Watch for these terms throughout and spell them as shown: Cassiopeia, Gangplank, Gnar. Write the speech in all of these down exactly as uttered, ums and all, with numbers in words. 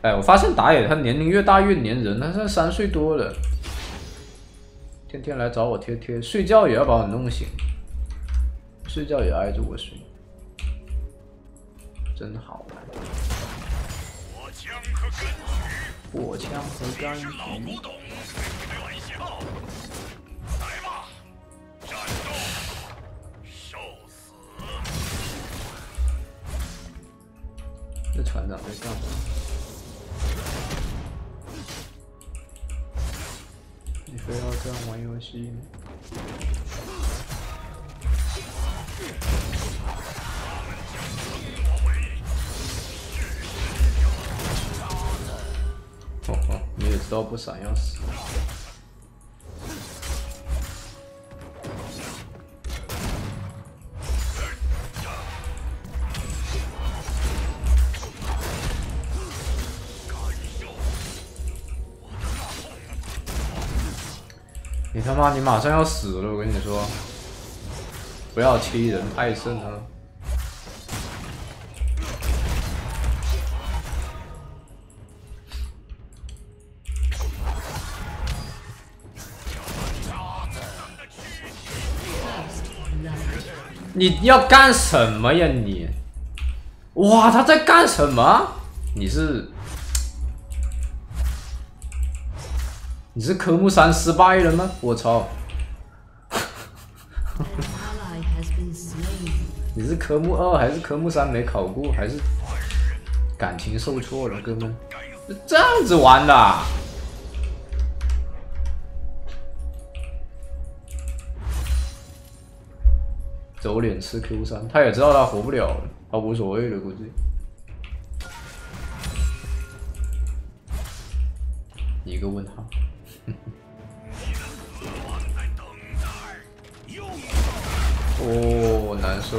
哎，我发现打野他年龄越大越粘人，他现在三岁多了，天天来找我贴贴，睡觉也要把我弄醒，睡觉也挨着我睡，真好玩。火枪和柑橘，来吧，战斗，受死！这船长在干嘛？ 你非要这样玩游戏？哦哦，你也知道不闪要死。你他妈，你马上要死了！我跟你说，不要欺人太甚啊！你要干什么呀你？哇，他在干什么？你是？ 你是科目三失败了吗？我操！你是科目二还是科目三没考过，还是感情受挫了，哥们？这样子玩的、啊？走脸吃 Q 三，他也知道他活不了了，他无所谓了，估计。 一个问号。哦，难受。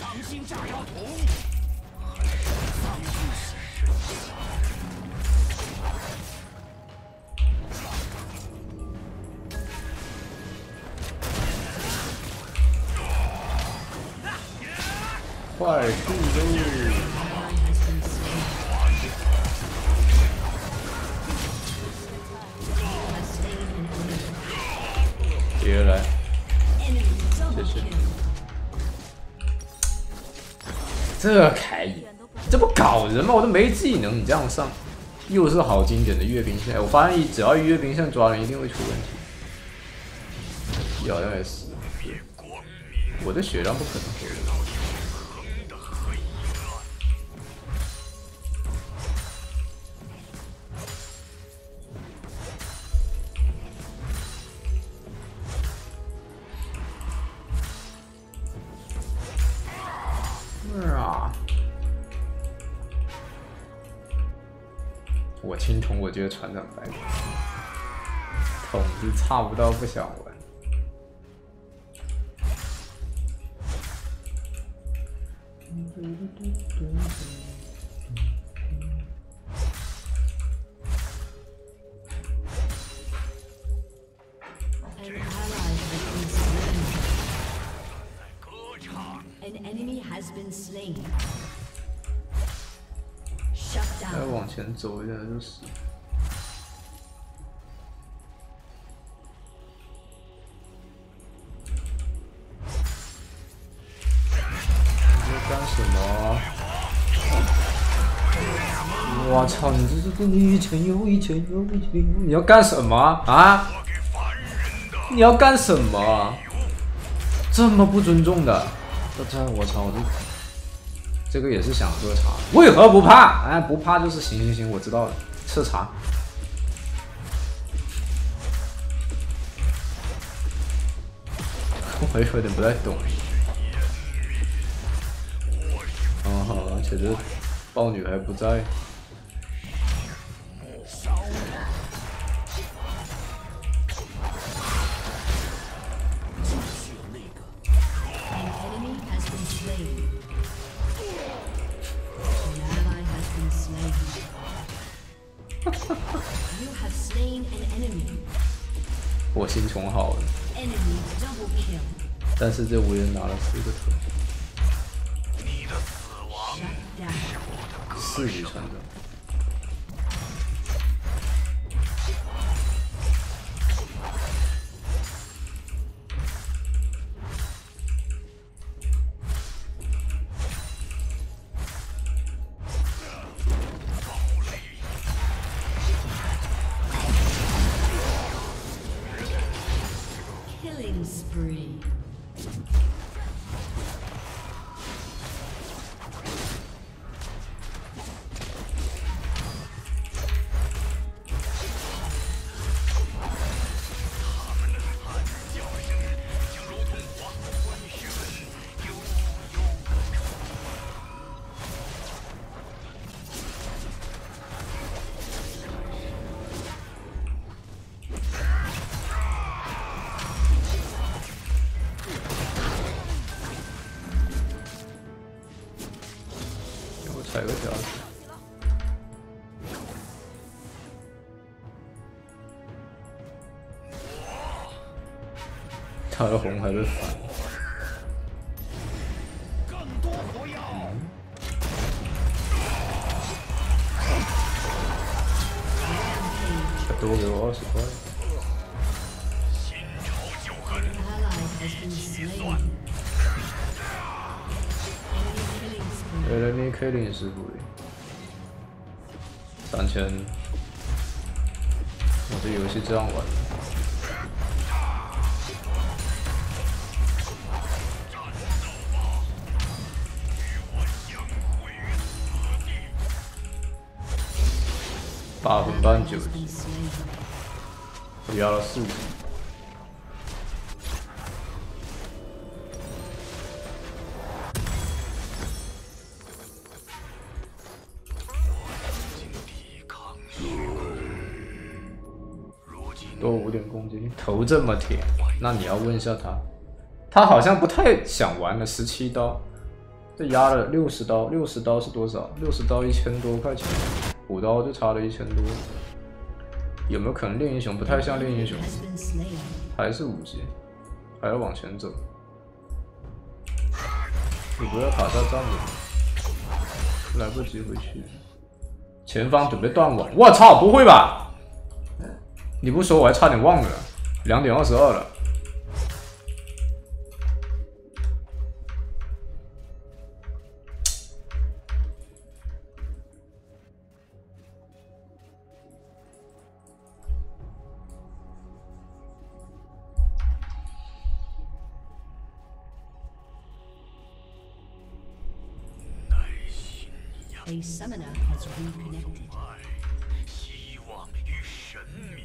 当心炸药桶！丧尸是 快速溜！别来，谢谢。这凯爷，这不搞人吗？我都没技能，你这样上，又是好经典的阅兵线。我发现只要阅兵线抓人，一定会出问题。好像也是，我的血量不可能。 我青铜，我觉得船长白了，筒子差不到不想玩。再往前走一点就是。你在干什么？我操！你这这一拳又一拳又一拳又！你要干什么啊？你要干什么？这么不尊重的！我操！我操！我这。 这个也是想喝茶，为何不怕？哎，不怕就是行行行，我知道了，吃茶。我有点不太懂。哦，而且这豹女还不在。我心穷好了，但是这无人拿了四个头。 四级传统。Killing spree。 踩个脚趾。他的红还会反。嗯、他多给我二十块。新仇旧恨，一起算。 原来你可以领十五嘞，三千，我这游戏这样玩的，八分半九级，我压了四级。 多五点攻击力，头这么铁，那你要问一下他，他好像不太想玩了。十七刀，这压了六十刀，六十刀是多少？六十刀一千多块钱，五刀就差了一千多。有没有可能练英雄？不太像练英雄，还是五级，还要往前走。你不要卡在站着，来不及回去。前方准备断网，我操，不会吧？ 你不说我还差点忘了，两点二十二了。A summoner has reconnected. 希望与神明。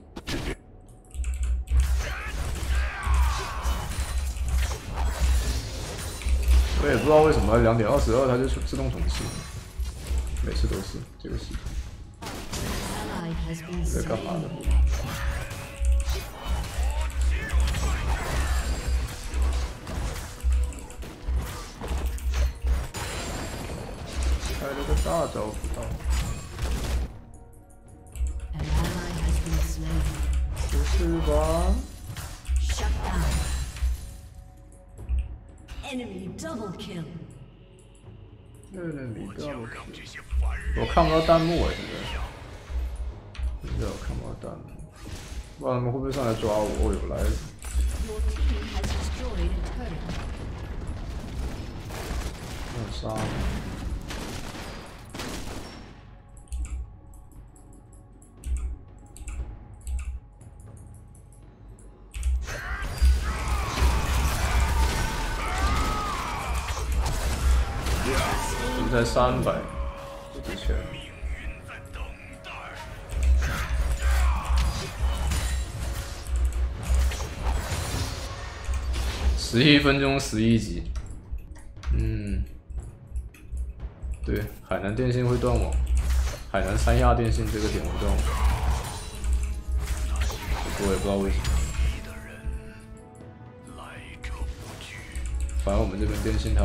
我也不知道为什么两点二十二它就自动重启，每次都是这个系统。在干嘛呢？开了个大招不到，不是吧？ Enemy double kill. Enemy double kill. 我看不到弹幕啊，现在。现在我看不到弹幕，不知道他们会不会上来抓我？我有来。那杀了。才三百，不值钱。十一分钟十一级。嗯，对，海南电信会断网，海南三亚电信这个点会断网，我也不知道为什么。反正我们这边电信它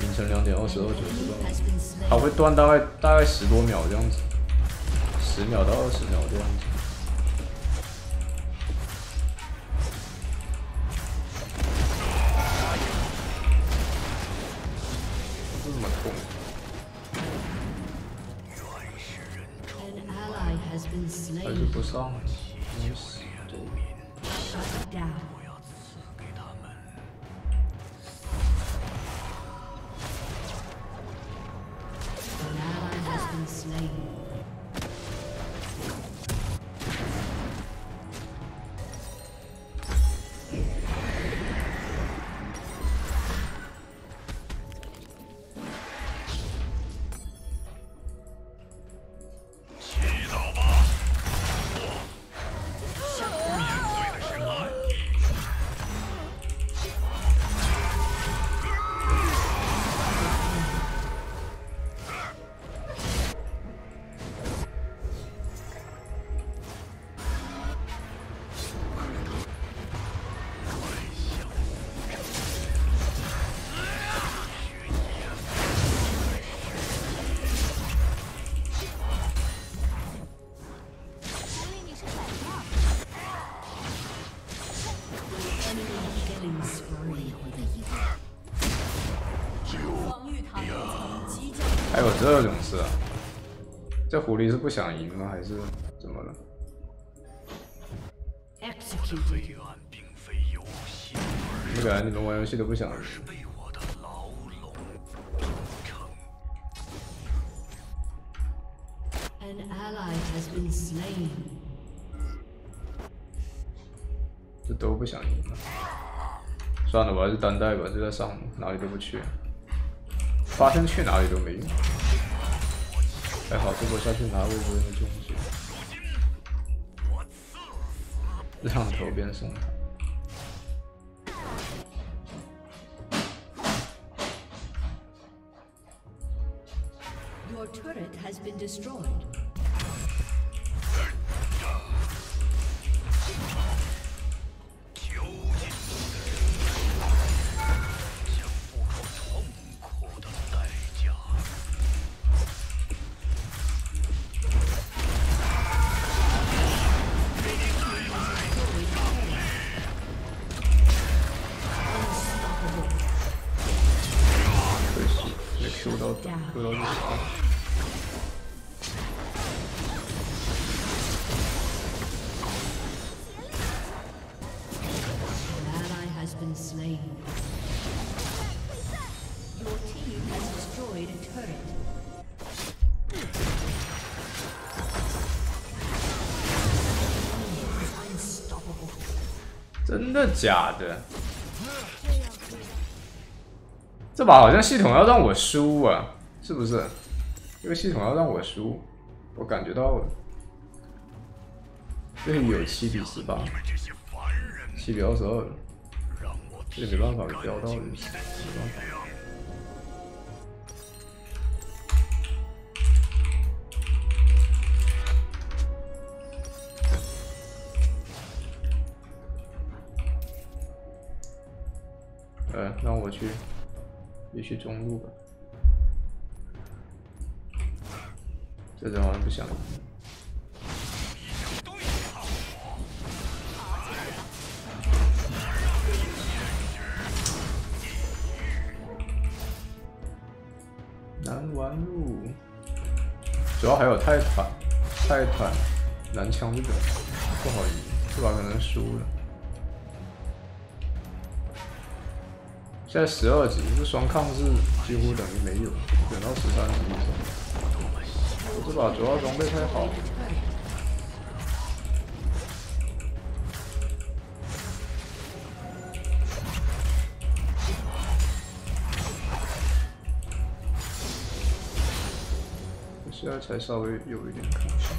凌晨两点二十二九是断网，它会断大概大概十多秒这样子，十秒到二十秒这样子。 还是不上了，真是的。还有这种事啊？这狐狸是不想赢吗？还是怎么了？我感觉你们玩游戏都不想赢。 这都不想赢了，算了，我还是单带吧，就在上路，哪里都不去，发现去哪里都没用。还好这波下去拿位置的中局，让头变送塔。 Your turret has been destroyed.真的假的？这把好像系统要让我输啊，是不是？这个系统要让我输，我感觉到了。这里有七比十八，七比二十二，这没办法，飙到没办法。 呃，让我去，也去中路吧。这人好像不想。难玩路，主要还有泰坦，泰坦南枪不准，不好赢，这把可能输了。 现在十二级，这双抗是几乎等于没有，等到十三级以上。我这把主要装备太好了。我现在才稍微有一点抗性。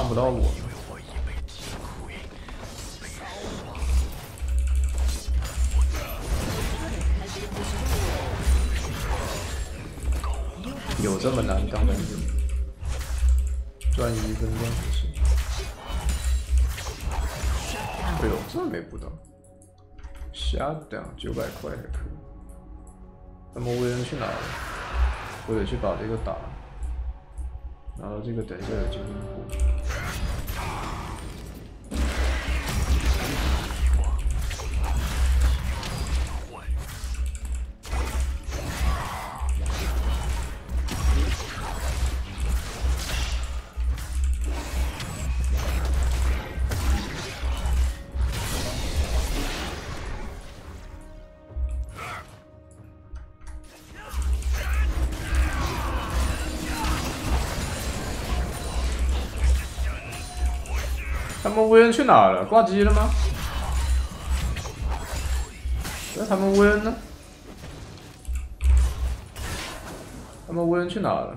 看不到我。有这么难当的吗？转移一分钟不是？哎呦，这没补到。Shut down， 九百块还可以。那么威恩去哪了？我得去把这个打了。 然后这个等一下有精灵符，他们威恩去哪了？挂机了吗？那他们威恩呢？他们威恩去哪了？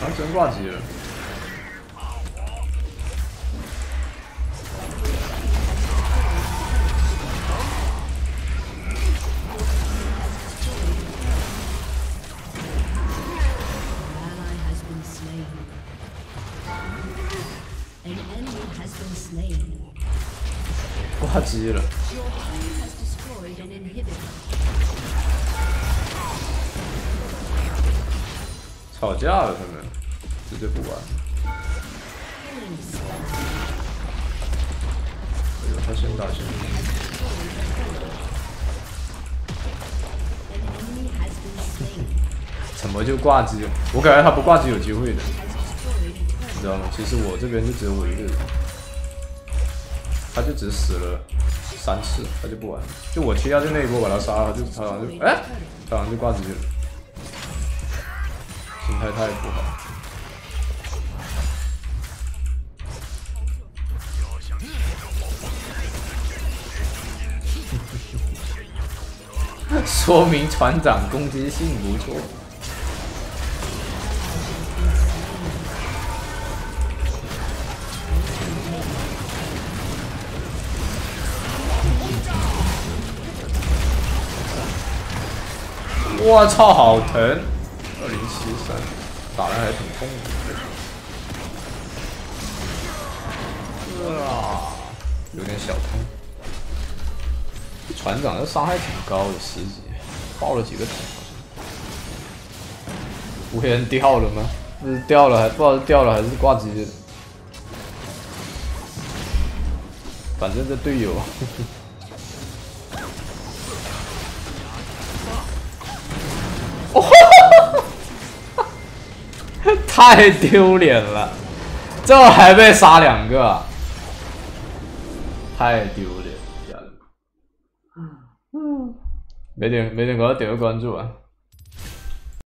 啊，真挂机了。 挂机了。吵架了，他们直接不玩。哎呦，他先打先怎么就挂机？我感觉他不挂机有机会的，你知道吗？其实我这边就只有我一个人。 他就只死了三次，他就不玩了。就我贴下去那一波把他杀了，就他好像就哎，他好像就挂机了，心态太不好。说明船长攻击性不错。 我操，好疼！二零七三，打的还挺痛的，啊，有点小痛。船长的伤害挺高的，十级，爆了几个头。无人掉了吗？不是掉了，还不知道是掉了还是挂机了。反正这队友。呵呵 太丢脸了，这还被杀两个、啊，太丢脸了！嗯，没点没点关注，点个关注啊！